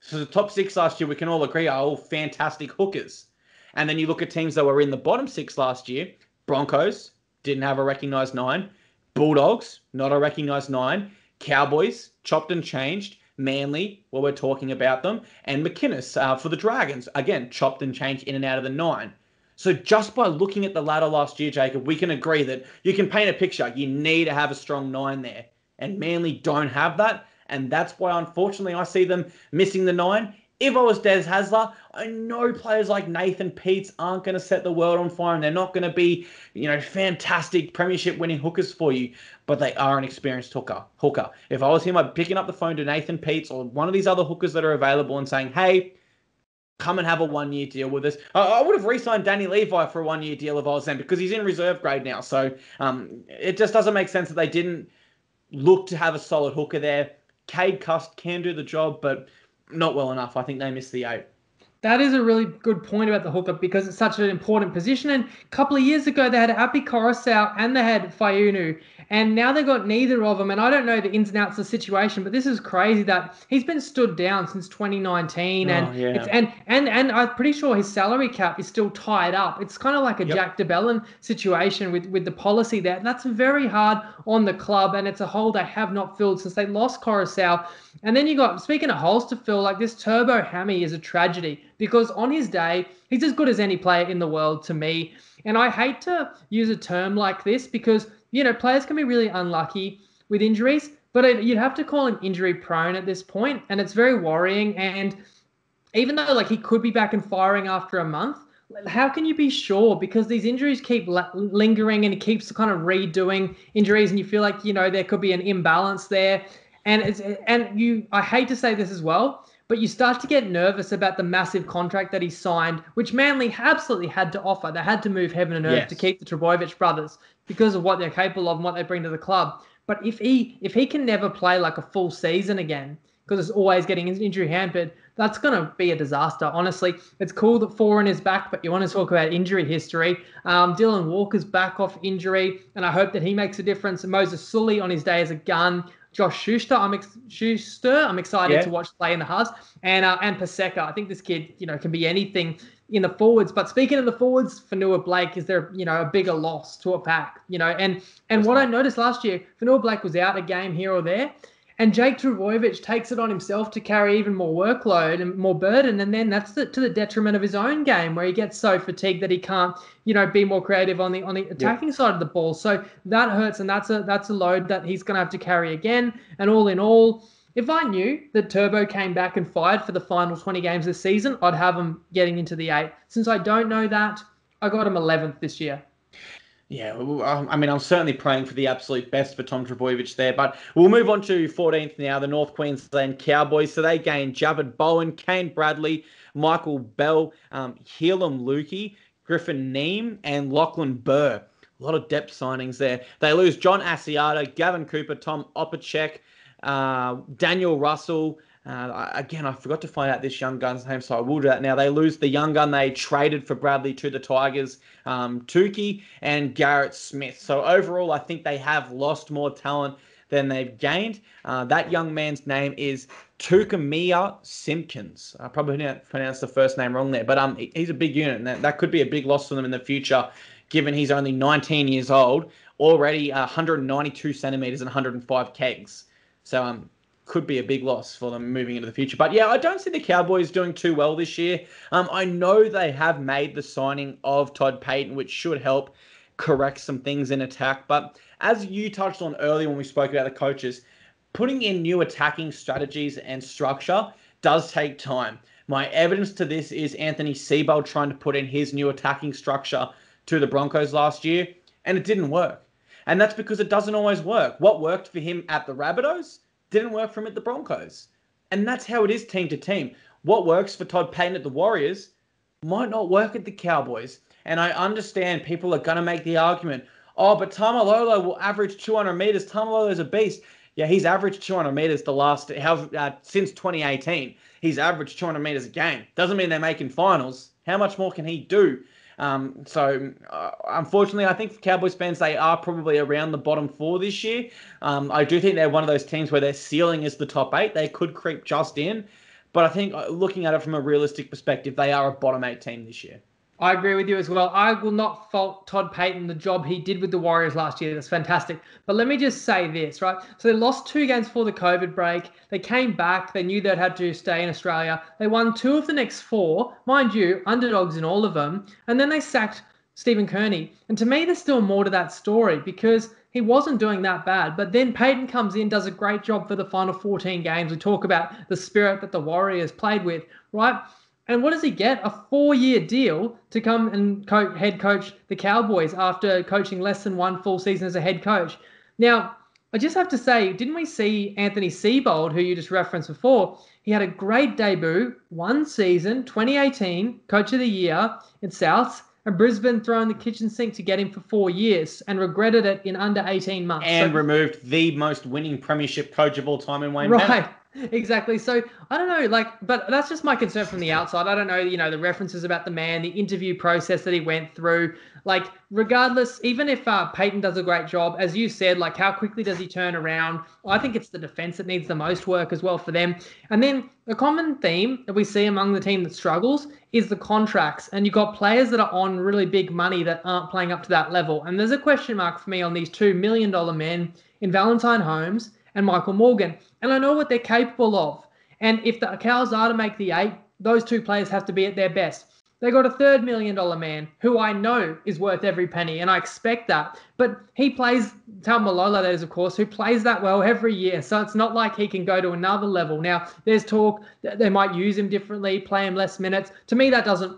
So the top six last year, we can all agree, are all fantastic hookers. And then you look at teams that were in the bottom six last year. Broncos, didn't have a recognised nine. Bulldogs, not a recognised nine. Cowboys, chopped and changed. Manly, well, we're talking about them. And McInnes uh, for the Dragons, again, chopped and changed in and out of the nine. So just by looking at the ladder last year, Jacob, we can agree that you can paint a picture. You need to have a strong nine there. And Manly don't have that. And that's why, unfortunately, I see them missing the nine. If I was Des Hasler, I know players like Nathan Peats aren't going to set the world on fire and they're not going to be, you know, fantastic premiership winning hookers for you, but they are an experienced hooker. hooker. If I was him, I'd be picking up the phone to Nathan Peats or one of these other hookers that are available and saying, hey, come and have a one-year deal with us. I would have re-signed Danny Levi for a one-year deal if I was them because he's in reserve grade now. So um, it just doesn't make sense that they didn't look to have a solid hooker there. Cade Cust can do the job, but not well enough. I think they missed the eight. That is a really good point about the hooker because it's such an important position. And a couple of years ago, they had Api Coruscant and they had Fayunu. And now they've got neither of them. And I don't know the ins and outs of the situation, but this is crazy that he's been stood down since twenty nineteen. Oh, and, yeah. it's, and and and I'm pretty sure his salary cap is still tied up. It's kind of like a yep. Jack DeBellin situation with, with the policy there. And that's very hard on the club. And it's a hole they have not filled since they lost Coruscant. And then you got, speaking of holes to fill, like this Turbo Hammy is a tragedy because on his day, he's as good as any player in the world to me. And I hate to use a term like this because, you know, players can be really unlucky with injuries, but it, you'd have to call him injury prone at this point. And it's very worrying. And even though like he could be back and firing after a month, how can you be sure? Because these injuries keep lingering and it keeps kind of redoing injuries. And you feel like, you know, there could be an imbalance there. And it's, and you, I hate to say this as well, but you start to get nervous about the massive contract that he signed, which Manly absolutely had to offer. They had to move heaven and earth yes. to keep the Trbojevic brothers because of what they're capable of and what they bring to the club. But if he if he can never play like a full season again, because it's always getting injury hampered, that's going to be a disaster, honestly. It's cool that Foran is back, but you want to talk about injury history. Um, Dylan Walker's back off injury, and I hope that he makes a difference. Moses Sully on his day is a gun. Josh Schuster, I'm ex- Schuster, I'm excited yeah. to watch play in the halves, and uh, and Paseka. I think this kid, you know, can be anything in the forwards. But speaking of the forwards, Fonua-Blake is there, you know, a bigger loss to a pack, you know. And and That's what nice. I noticed last year, Fonua-Blake was out a game here or there, and Jake Trbojevic takes it on himself to carry even more workload and more burden, and then that's the, to the detriment of his own game where he gets so fatigued that he can't, you know, be more creative on the on the attacking yeah. side of the ball. So that hurts, and that's a that's a load that he's going to have to carry again. And all in all, if I knew that Turbo came back and fired for the final twenty games this season, I'd have him getting into the eight. Since I don't know that, I got him eleventh this year. Yeah, I mean, I'm certainly praying for the absolute best for Tom Trbojevic there, but we'll move on to fourteenth now, the North Queensland Cowboys. So they gain Javed Bowen, Kane Bradley, Michael Bell, um, Helam Lukey, Griffin Neem, and Lachlan Burr. A lot of depth signings there. They lose John Asiata, Gavin Cooper, Tom Opacek, uh, Daniel Russell. Uh, again, I forgot to find out this young gun's name, so I will do that now. They lose the young gun they traded for Bradley to the Tigers, um, Tuki and Garrett Smith. So overall, I think they have lost more talent than they've gained. Uh, that young man's name is Tukamia Simpkins. I probably pronounced the first name wrong there, but um, he's a big unit, and that, that could be a big loss for them in the future, given he's only nineteen years old, already one hundred ninety-two centimetres and one hundred five kegs. So, um... could be a big loss for them moving into the future. But, yeah, I don't see the Cowboys doing too well this year. Um, I know they have made the signing of Todd Payton, which should help correct some things in attack. But as you touched on earlier when we spoke about the coaches, putting in new attacking strategies and structure does take time. My evidence to this is Anthony Seibold trying to put in his new attacking structure to the Broncos last year, and it didn't work. And that's because it doesn't always work. What worked for him at the Rabbitohs Didn't work for him at the Broncos. And that's how it is team to team. What works for Todd Payton at the Warriors might not work at the Cowboys. And I understand people are going to make the argument, oh, but Tamalolo will average two hundred metres. Tamalolo's a beast. Yeah, he's averaged two hundred metres the last uh, since twenty eighteen. He's averaged two hundred metres a game. Doesn't mean they're making finals. How much more can he do? Um, so, uh, unfortunately, I think for Cowboys fans, they are probably around the bottom four this year. Um, I do think they're one of those teams where their ceiling is the top eight. They could creep just in. But I think uh, looking at it from a realistic perspective, they are a bottom eight team this year. I agree with you as well. I will not fault Todd Payton, the job he did with the Warriors last year. That's fantastic. But let me just say this, right? So they lost two games before the COVID break. They came back. They knew they'd had to stay in Australia. They won two of the next four, mind you, underdogs in all of them. And then they sacked Stephen Kearney. And to me, there's still more to that story because he wasn't doing that bad. But then Payton comes in, does a great job for the final fourteen games. We talk about the spirit that the Warriors played with, right? And what does he get? A four-year deal to come and co- head coach the Cowboys after coaching less than one full season as a head coach. Now, I just have to say, didn't we see Anthony Seibold, who you just referenced before? He had a great debut, one season, twenty eighteen, Coach of the Year in Souths, and Brisbane thrown the kitchen sink to get him for four years and regretted it in under eighteen months. And so, removed the most winning premiership coach of all time in Wayne Bennett. Right. Exactly. So I don't know, like, but that's just my concern from the outside. I don't know, you know, the references about the man, the interview process that he went through. Like, regardless, even if uh, Payton does a great job, as you said, like, how quickly does he turn around? I think it's the defense that needs the most work as well for them. And then the common theme that we see among the team that struggles is the contracts. And you've got players that are on really big money that aren't playing up to that level. And there's a question mark for me on these two million dollars men in Valentine Holmes and Michael Morgan. And I know what they're capable of. And if the Cows are to make the eight, those two players have to be at their best. They got a third million dollar man who I know is worth every penny, and I expect that. But he plays, Tamalolo that is, of course, who plays that well every year. So it's not like he can go to another level. Now, there's talk that they might use him differently, play him less minutes. To me, that doesn't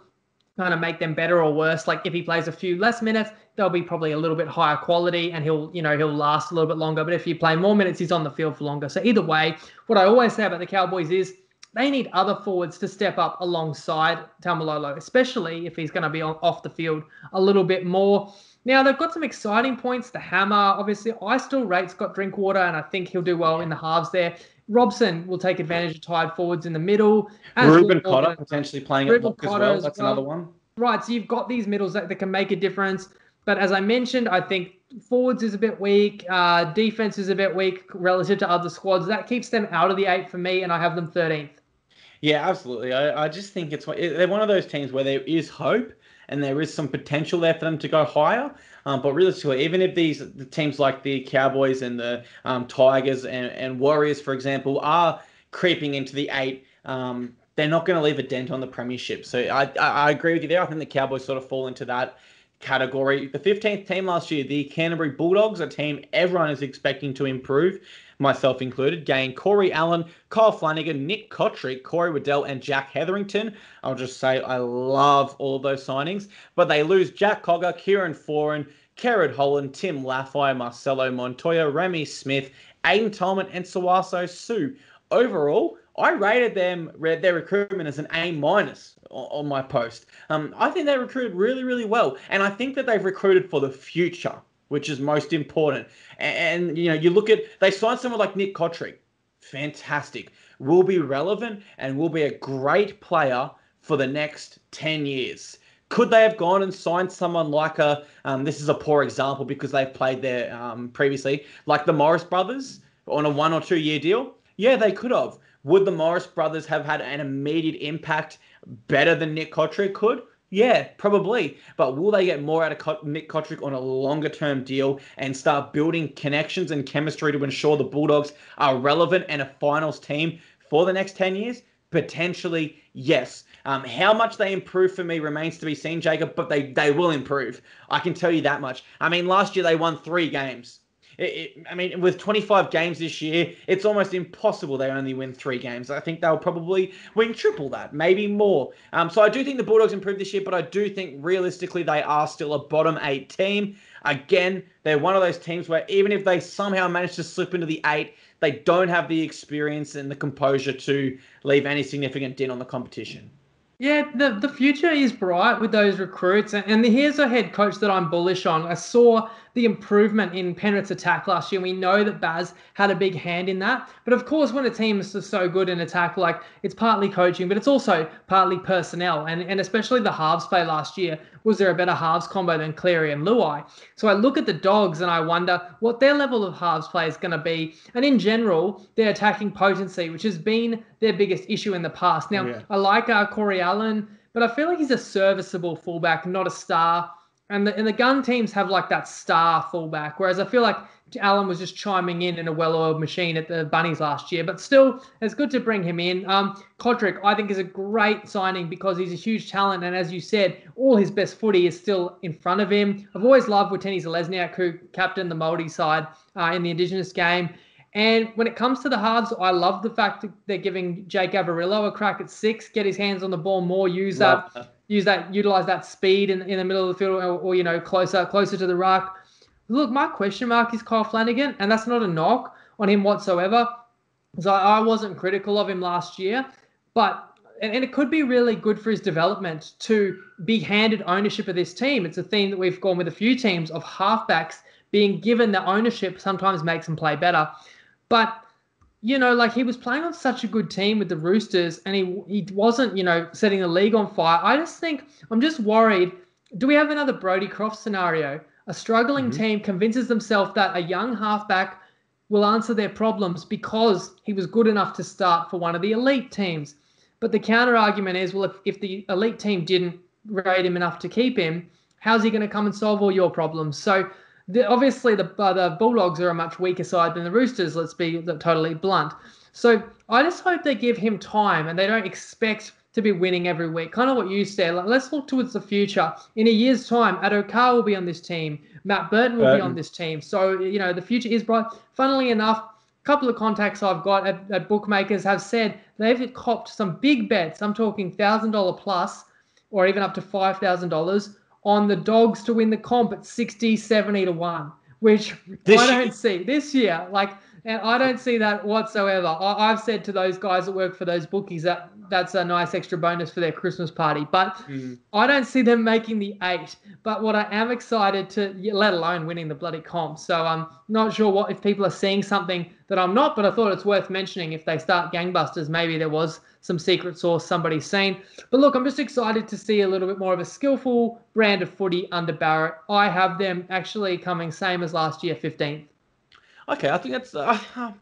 kind of make them better or worse. Like, if he plays a few less minutes, they'll be probably a little bit higher quality and he'll, you know, he'll last a little bit longer. But if you play more minutes, he's on the field for longer. So either way, what I always say about the Cowboys is they need other forwards to step up alongside Tamalolo, especially if he's going to be on, off the field a little bit more. Now, they've got some exciting points. The hammer, obviously, I still rate Scott Drinkwater, and I think he'll do well in the halves there. Robson will take advantage of tied forwards in the middle. Ruben Cotter potentially playing at lock as well. That's another one. Right, so you've got these middles that, that can make a difference. But as I mentioned, I think forwards is a bit weak. Uh, defense is a bit weak relative to other squads. That keeps them out of the eight for me, and I have them thirteenth. Yeah, absolutely. I, I just think it's they're one of those teams where there is hope and there is some potential there for them to go higher. Um, but realistically, even if these the teams like the Cowboys and the um, Tigers and, and Warriors, for example, are creeping into the eight, um, they're not going to leave a dent on the premiership. So I, I, I agree with you there. I think the Cowboys sort of fall into that category. The fifteenth team last year, the Canterbury Bulldogs, a team everyone is expecting to improve, myself included, gained Corey Allen, Kyle Flanagan, Nick Kotrick, Corey Waddell, and Jack Hetherington. I'll just say I love all those signings. But they lose Jack Cogger, Kieran Foran, Kerrod Holland, Tim Lafai, Marcelo Montoya, Remy Smith, Aiden Tolman, and Sawaso Sue. Overall, I rated them read their recruitment as an A minus on my post. Um, I think they recruited really, really well. And I think that they've recruited for the future, which is most important. And, and you know, you look at, they signed someone like Nick Kotrick. Fantastic. Will be relevant and will be a great player for the next ten years. Could they have gone and signed someone like a, um, this is a poor example because they've played there um, previously, like the Morris brothers on a one or two year deal? Yeah, they could have. Would the Morris brothers have had an immediate impact better than Nick Kotrick could? Yeah, probably. But will they get more out of Nick Kotrick on a longer-term deal and start building connections and chemistry to ensure the Bulldogs are relevant and a finals team for the next ten years? Potentially, yes. Um, how much they improve for me remains to be seen, Jacob, but they, they will improve. I can tell you that much. I mean, last year they won three games. it, it, I mean, with twenty-five games this year, it's almost impossible they only win three games. I think they'll probably win triple that, maybe more. Um, so I do think the Bulldogs improved this year, but I do think realistically they are still a bottom eight team. Again, they're one of those teams where even if they somehow manage to slip into the eight, they don't have the experience and the composure to leave any significant dent on the competition. Yeah, the, the future is bright with those recruits. And, and here's a head coach that I'm bullish on. I saw the improvement in Penrith's attack last year. We know that Baz had a big hand in that. But of course, when a team is so good in attack, like, it's partly coaching, but it's also partly personnel. And, and especially the halves play last year, was there a better halves combo than Cleary and Luai? So I look at the Dogs and I wonder what their level of halves play is going to be. And in general, their attacking potency, which has been their biggest issue in the past. Now, yeah. I like uh, Corey Allen, but I feel like he's a serviceable fullback, not a star. And the, and the gun teams have like that star fullback, whereas I feel like Allen was just chiming in in a well-oiled machine at the Bunnies last year. But still, it's good to bring him in. Um, Kodrick, I think, is a great signing because he's a huge talent. And as you said, all his best footy is still in front of him. I've always loved Wateni Zalesniak, who captained the Māori side uh, in the Indigenous game. And when it comes to the halves, I love the fact that they're giving Jake Averillo a crack at six, get his hands on the ball more, use that, that, use that, utilize that speed in, in the middle of the field, or, or you know, closer, closer to the ruck. Look, my question mark is Kyle Flanagan, and that's not a knock on him whatsoever. So I, I wasn't critical of him last year, but. And it could be really good for his development to be handed ownership of this team. It's a theme that we've gone with a few teams of halfbacks being given the ownership sometimes makes them play better. But, you know, like, he was playing on such a good team with the Roosters and he he wasn't, you know, setting the league on fire. I just think, I'm just worried, do we have another Brodie Croft scenario? A struggling mm-hmm. team convinces themselves that a young halfback will answer their problems because he was good enough to start for one of the elite teams. But the counter-argument is, well, if, if the elite team didn't rate him enough to keep him, how's he going to come and solve all your problems? So the, obviously the, uh, the Bulldogs are a much weaker side than the Roosters, let's be totally blunt. So I just hope they give him time and they don't expect to be winning every week. Kind of what you said, like, let's look towards the future. In a year's time, Adokar will be on this team. Matt Burton will Burton. be on this team. So, you know, the future is bright. Funnily enough, couple of contacts I've got at, at bookmakers have said they've copped some big bets. I'm talking one thousand dollars plus or even up to five thousand dollars on the Dogs to win the comp at sixty, seventy to one, which this I don't year. see this year. Like, and I don't see that whatsoever. I, I've said to those guys that work for those bookies that that's a nice extra bonus for their Christmas party. But mm. I don't see them making the eight. But what I am excited to, let alone winning the bloody comp. So I'm not sure what if people are seeing something that I'm not, but I thought it's worth mentioning if they start gangbusters. Maybe there was some secret sauce somebody's seen. But look, I'm just excited to see a little bit more of a skillful brand of footy under Barrett. I have them actually coming same as last year, fifteenth. Okay, I think that's... Uh, uh,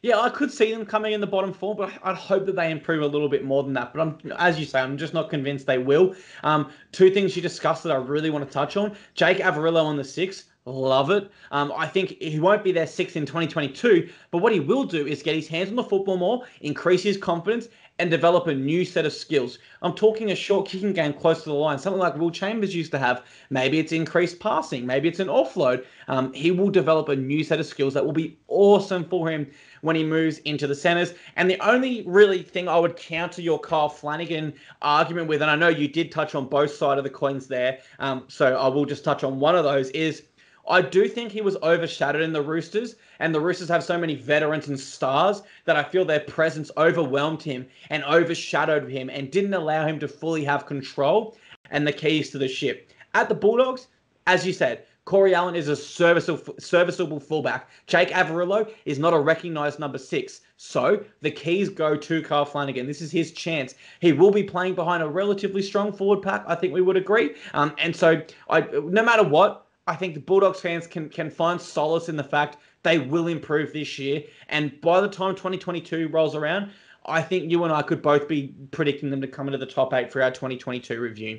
yeah, I could see them coming in the bottom four, but I'd hope that they improve a little bit more than that. But I'm, as you say, I'm just not convinced they will. Um, two things you discussed that I really want to touch on. Jake Averillo on the sixth. Love it. Um, I think he won't be their sixth in twenty twenty-two, but what he will do is get his hands on the football more, increase his confidence, and develop a new set of skills. I'm talking a short kicking game close to the line, something like Will Chambers used to have. Maybe it's increased passing. Maybe it's an offload. Um, he will develop a new set of skills that will be awesome for him when he moves into the centres. And the only really thing I would counter your Kyle Flanagan argument with, and I know you did touch on both sides of the coins there, um, so I will just touch on one of those, is I do think he was overshadowed in the Roosters, and the Roosters have so many veterans and stars that I feel their presence overwhelmed him and overshadowed him and didn't allow him to fully have control and the keys to the ship. At the Bulldogs, as you said, Corey Allen is a serviceable, serviceable fullback. Jake Averillo is not a recognised number six. So the keys go to Kyle Flanagan. This is his chance. He will be playing behind a relatively strong forward pack, I think we would agree. Um, and so I, no matter what, I think the Bulldogs fans can can find solace in the fact they will improve this year. And by the time twenty twenty-two rolls around, I think you and I could both be predicting them to come into the top eight for our twenty twenty-two review.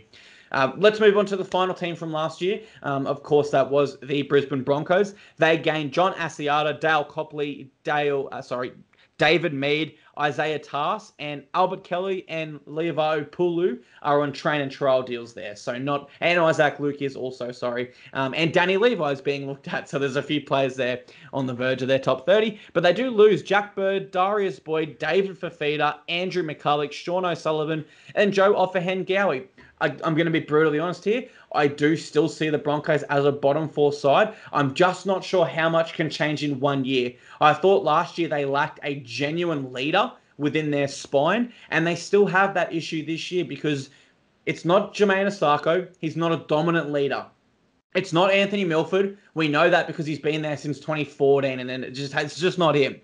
Uh, let's move on to the final team from last year. Um, of course, that was the Brisbane Broncos. They gained John Asiata, Dale Copley, Dale, uh, sorry, David Mead, Isaiah Tars, and Albert Kelly and Leovao Pulu are on train and trial deals there. So not, and Isaac Luke is also, sorry. Um, and Danny Levi is being looked at. So there's a few players there on the verge of their top thirty. But they do lose Jack Bird, Darius Boyd, David Fifita, Andrew McCulloch, Sean O'Sullivan, and Joe Ofahengaue. I, I'm going to be brutally honest here. I do still see the Broncos as a bottom four side. I'm just not sure how much can change in one year. I thought last year they lacked a genuine leader within their spine, and they still have that issue this year because it's not Jermaine Asako. He's not a dominant leader. It's not Anthony Milford. We know that because he's been there since twenty fourteen, and then it just it's just not him.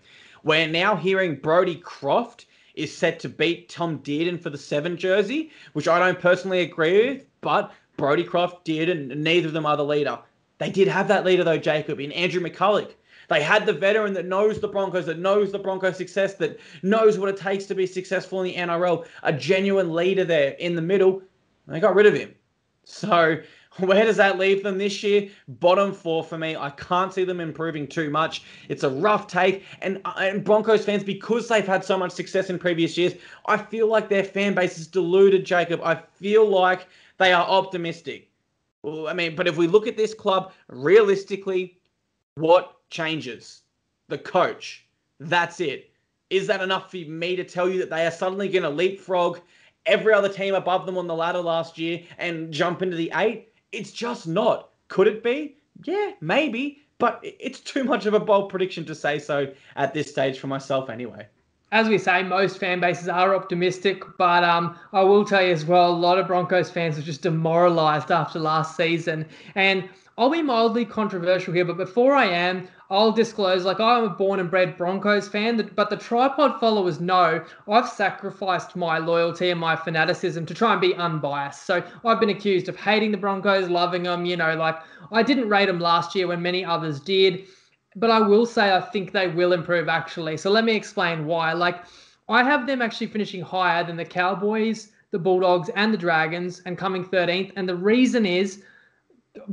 We're now hearing Brodie Croft is set to beat Tom Dearden for the seven jersey, which I don't personally agree with, but Brodie Croft, Dearden, neither of them are the leader. They did have that leader, though, Jacob, in Andrew McCulloch. They had the veteran that knows the Broncos, that knows the Broncos' success, that knows what it takes to be successful in the N R L, a genuine leader there in the middle. They got rid of him. So where does that leave them this year? Bottom four for me. I can't see them improving too much. It's a rough take. And, and Broncos fans, because they've had so much success in previous years, I feel like their fan base is deluded, Jacob. I feel like they are optimistic. I mean, but if we look at this club, realistically, what changes? The coach. That's it. Is that enough for me to tell you that they are suddenly going to leapfrog every other team above them on the ladder last year and jump into the eight? It's just not. Could it be? Yeah, maybe. But it's too much of a bold prediction to say so at this stage for myself anyway. As we say, most fan bases are optimistic, but um, I will tell you as well, a lot of Broncos fans are just demoralised after last season. And I'll be mildly controversial here, but before I am, I'll disclose, like, I'm a born and bred Broncos fan, but the tripod followers know I've sacrificed my loyalty and my fanaticism to try and be unbiased. So I've been accused of hating the Broncos, loving them, you know, like, I didn't rate them last year when many others did. But I will say I think they will improve, actually. So let me explain why. Like, I have them actually finishing higher than the Cowboys, the Bulldogs, and the Dragons, and coming thirteenth. And the reason is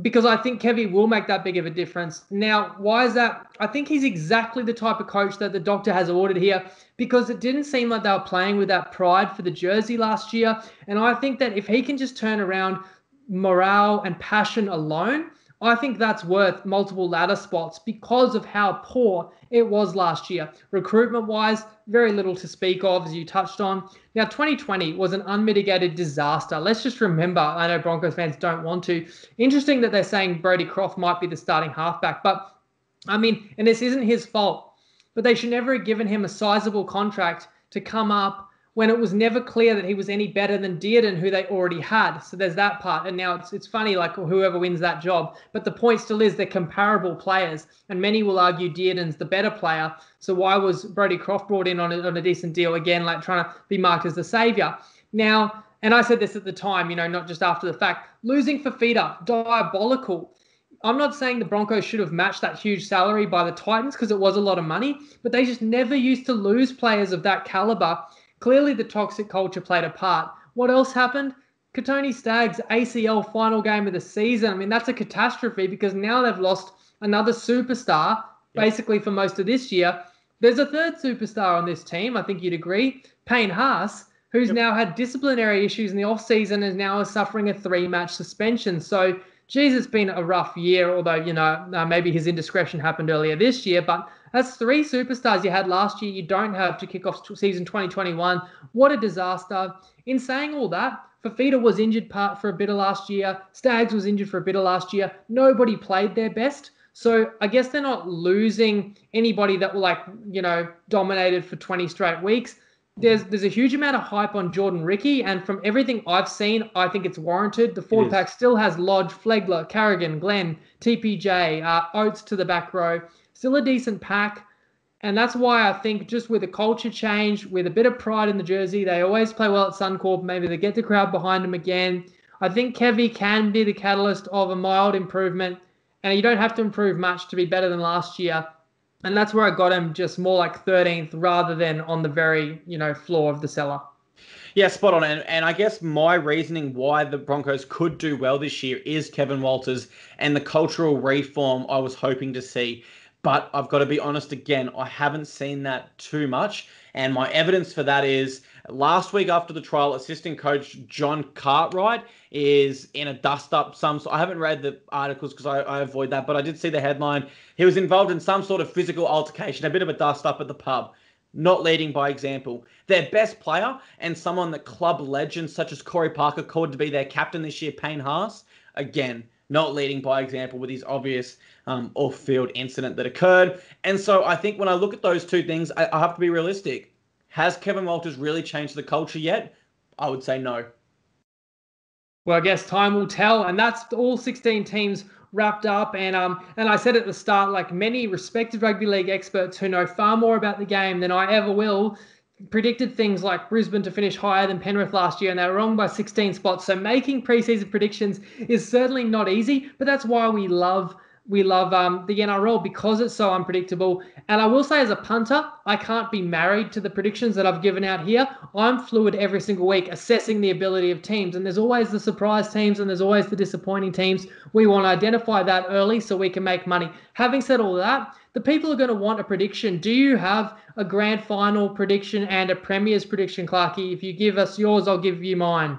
because I think Kevy will make that big of a difference. Now, why is that? I think he's exactly the type of coach that the doctor has ordered here, because it didn't seem like they were playing with that pride for the jersey last year. And I think that if he can just turn around morale and passion alone, I think that's worth multiple ladder spots because of how poor it was last year. Recruitment-wise, very little to speak of, as you touched on. Now, twenty twenty was an unmitigated disaster. Let's just remember, I know Broncos fans don't want to. Interesting that they're saying Brodie Croft might be the starting halfback, but, I mean, and this isn't his fault, but they should never have given him a sizable contract to come up when it was never clear that he was any better than Dearden, who they already had. So there's that part. And now it's it's funny, like, whoever wins that job. But the point still is they're comparable players, and many will argue Dearden's the better player. So why was Brodie Croft brought in on a, on a decent deal again, like trying to be marked as the saviour? Now, and I said this at the time, you know, not just after the fact, losing Fifita, diabolical. I'm not saying the Broncos should have matched that huge salary by the Titans because it was a lot of money, but they just never used to lose players of that calibre. Clearly, the toxic culture played a part. What else happened? Katoni Stagg's A C L final game of the season. I mean, that's a catastrophe because now they've lost another superstar, yeah, basically for most of this year. There's a third superstar on this team, I think you'd agree, Payne Haas, who's yep. now had disciplinary issues in the offseason and is now suffering a three-match suspension. So, geez, it's been a rough year, although, you know, uh, maybe his indiscretion happened earlier this year, but that's three superstars you had last year you don't have to kick off season twenty twenty-one. What a disaster. In saying all that, Fifita was injured part for a bit of last year. Staggs was injured for a bit of last year. Nobody played their best. So I guess they're not losing anybody that were, like, you know, dominated for twenty straight weeks. There's there's a huge amount of hype on Jordan Rickey, and from everything I've seen, I think it's warranted. The forward pack still has Lodge, Flegler, Carrigan, Glenn, T P J, uh, Oates to the back row. Still a decent pack, and that's why I think just with a culture change, with a bit of pride in the jersey, they always play well at Suncorp. Maybe they get the crowd behind them again. I think Kevy can be the catalyst of a mild improvement, and you don't have to improve much to be better than last year. And that's where I got him, just more like thirteenth rather than on the very, you know, floor of the cellar. Yeah, spot on. And, and I guess my reasoning why the Broncos could do well this year is Kevin Walters and the cultural reform I was hoping to see. But I've got to be honest again, I haven't seen that too much. And my evidence for that is last week after the trial, assistant coach John Cartwright is in a dust-up. Some I haven't read the articles because I, I avoid that, but I did see the headline. He was involved in some sort of physical altercation, a bit of a dust-up at the pub. Not leading by example. Their best player and someone that club legends such as Corey Parker called to be their captain this year, Payne Haas, again, not leading by example with his obvious um, off-field incident that occurred. And so I think when I look at those two things, I, I have to be realistic. Has Kevin Walters really changed the culture yet? I would say no. Well, I guess time will tell. And that's all sixteen teams wrapped up, and um and I said at the start, like many respected rugby league experts who know far more about the game than I ever will, predicted things like Brisbane to finish higher than Penrith last year, and they were wrong by sixteen spots. So making preseason predictions is certainly not easy, but that's why we love we love um the N R L, because it's so unpredictable. And I will say, as a punter, I can't be married to the predictions that I've given out here. I'm fluid every single week, assessing the ability of teams. And there's always the surprise teams and there's always the disappointing teams. We want to identify that early so we can make money. Having said all that, the people are going to want a prediction. Do you have a grand final prediction and a premier's prediction, Clarkie? If you give us yours, I'll give you mine.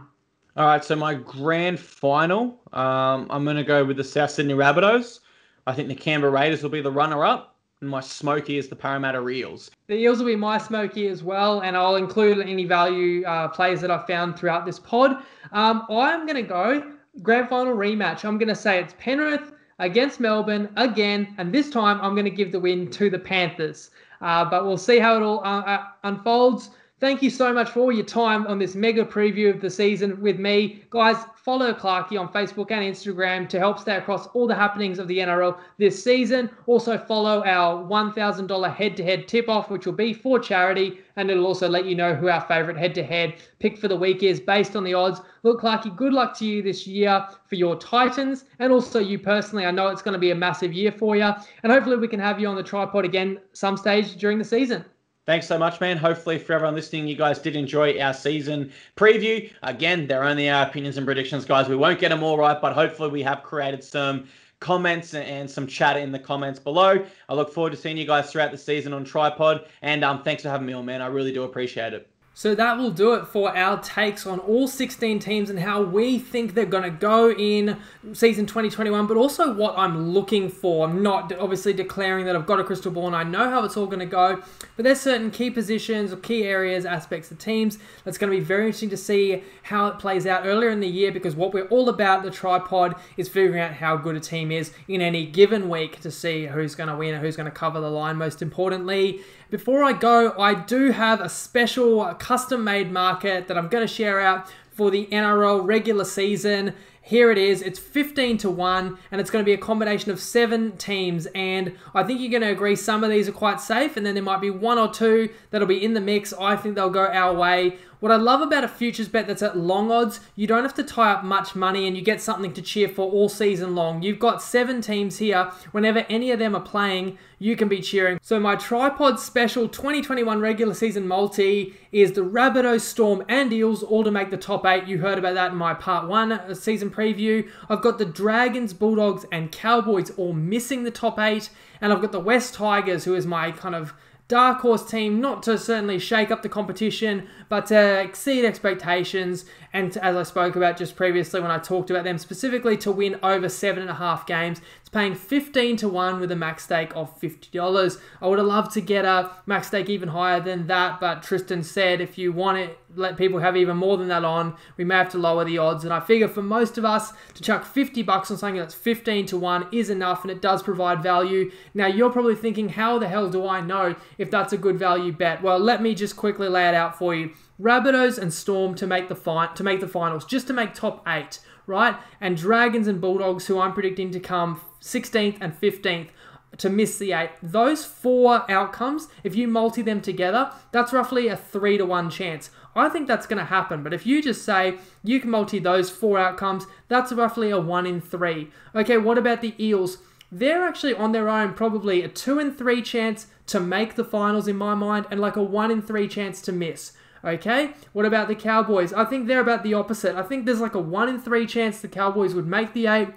All right, so my grand final, um, I'm going to go with the South Sydney Rabbitohs. I think the Canberra Raiders will be the runner-up. My Smoky is the Parramatta Eels. The Eels will be my Smoky as well, and I'll include any value uh, plays that I've found throughout this pod. Um, I'm going to go grand final rematch. I'm going to say it's Penrith against Melbourne again, and this time I'm going to give the win to the Panthers. Uh, but we'll see how it all uh, uh, unfolds. Thank you so much for all your time on this mega preview of the season with me. Guys, follow Clarkie on Facebook and Instagram to help stay across all the happenings of the N R L this season. Also follow our one thousand dollars head-to-head tip-off, which will be for charity, and it'll also let you know who our favourite head-to-head pick for the week is based on the odds. Look, Clarkie, good luck to you this year for your Titans, and also you personally. I know it's going to be a massive year for you, and hopefully we can have you on the tripod again some stage during the season. Thanks so much, man. Hopefully for everyone listening, you guys did enjoy our season preview. Again, they're only our opinions and predictions, guys. We won't get them all right, but hopefully we have created some comments and some chatter in the comments below. I look forward to seeing you guys throughout the season on Tripod. And um, thanks for having me on, man. I really do appreciate it. So that will do it for our takes on all sixteen teams and how we think they're going to go in season twenty twenty-one, but also what I'm looking for. I'm not obviously declaring that I've got a crystal ball and I know how it's all going to go, but there's certain key positions or key areas, aspects of teams that's going to be very interesting to see how it plays out earlier in the year, because what we're all about at the Tripod is figuring out how good a team is in any given week to see who's going to win and who's going to cover the line most importantly. Before I go, I do have a special custom-made market that I'm going to share out for the N R L regular season. Here it is. It's fifteen to one, and it's going to be a combination of seven teams. And I think you're going to agree some of these are quite safe, and then there might be one or two that'll be in the mix. I think they'll go our way. What I love about a futures bet that's at long odds, you don't have to tie up much money and you get something to cheer for all season long. You've got seven teams here. Whenever any of them are playing, you can be cheering. So my Tripod special twenty twenty-one regular season multi is the Rabbitohs, Storm and Eels all to make the top eight. You heard about that in my part one season preview. I've got the Dragons, Bulldogs and Cowboys all missing the top eight. And I've got the West Tigers, who is my kind of dark horse team, not to certainly shake up the competition, but to exceed expectations. And as I spoke about just previously when I talked about them specifically, to win over seven and a half games. It's paying fifteen to one with a max stake of fifty dollars. I would have loved to get a max stake even higher than that, but Tristan said if you want it, let people have even more than that on, we may have to lower the odds. And I figure for most of us to chuck fifty bucks on something that's fifteen to one is enough, and it does provide value. Now you're probably thinking, how the hell do I know if that's a good value bet? Well, let me just quickly lay it out for you. Rabbitohs and Storm to make the fi- to make the finals, just to make top eight, right? And Dragons and Bulldogs, who I'm predicting to come sixteenth and fifteenth, to miss the eight. Those four outcomes, if you multi them together, that's roughly a three to one chance. I think that's going to happen, but if you just say you can multi those four outcomes, that's roughly a one in three. Okay, what about the Eels? They're actually on their own probably a two in three chance to make the finals in my mind, and like a one in three chance to miss. Okay, what about the Cowboys? I think they're about the opposite. I think there's like a one in three chance the Cowboys would make the eight,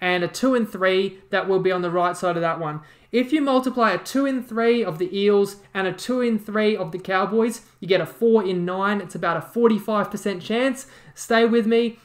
and a two and three that will be on the right side of that one. If you multiply a two and three of the Eels and a two and three of the Cowboys, you get a four and nine. It's about a forty-five percent chance. Stay with me.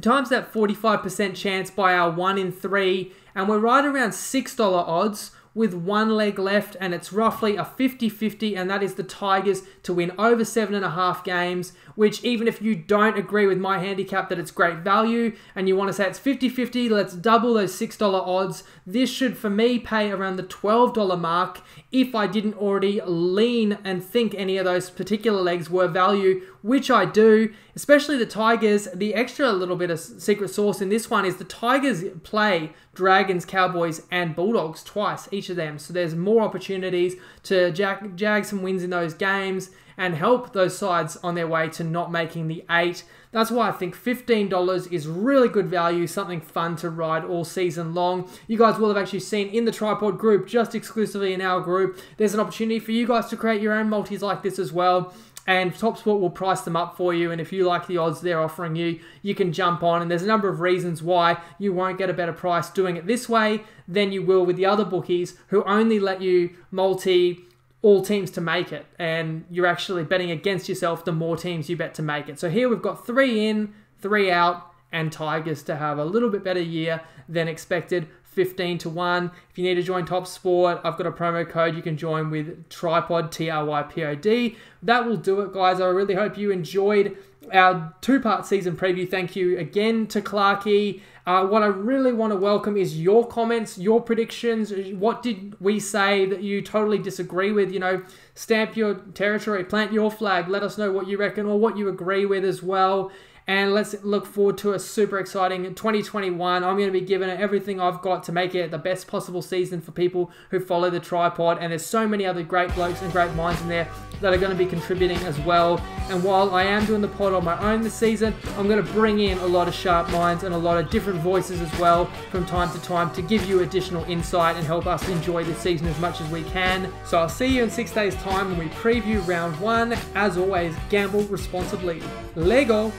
Times that forty-five percent chance by our one and three, and we're right around six dollars odds with one leg left, and it's roughly a fifty fifty, and that is the Tigers to win over seven and a half games, which even if you don't agree with my handicap that it's great value, and you want to say it's fifty fifty, let's double those six dollar odds. This should, for me, pay around the twelve dollar mark if I didn't already lean and think any of those particular legs were value, which I do, especially the Tigers. The extra little bit of secret sauce in this one is the Tigers play Dragons, Cowboys, and Bulldogs twice, each of them. So there's more opportunities to jag, jag some wins in those games and help those sides on their way to not making the eight. That's why I think fifteen dollars is really good value, something fun to ride all season long. You guys will have actually seen in the Tripod group, just exclusively in our group, there's an opportunity for you guys to create your own multis like this as well. And TopSport will price them up for you. And if you like the odds they're offering you, you can jump on. And there's a number of reasons why you won't get a better price doing it this way than you will with the other bookies who only let you multi all teams to make it. And you're actually betting against yourself the more teams you bet to make it. So here we've got three in, three out, and Tigers to have a little bit better year than expected. fifteen to one. If you need to join TopSport, I've got a promo code you can join with Tripod, T R Y P O D. That will do it, guys. I really hope you enjoyed our two-part season preview. Thank you again to Clarkie. Uh, what I really want to welcome is your comments, your predictions. What did we say that you totally disagree with? You know, stamp your territory, plant your flag. Let us know what you reckon or what you agree with as well. And let's look forward to a super exciting twenty twenty-one. I'm going to be giving it everything I've got to make it the best possible season for people who follow the Tripod. And there's so many other great blokes and great minds in there that are going to be contributing as well. And while I am doing the pod on my own this season, I'm going to bring in a lot of sharp minds and a lot of different voices as well from time to time to give you additional insight and help us enjoy this season as much as we can. So I'll see you in six days' time when we preview round one. As always, gamble responsibly. Lego!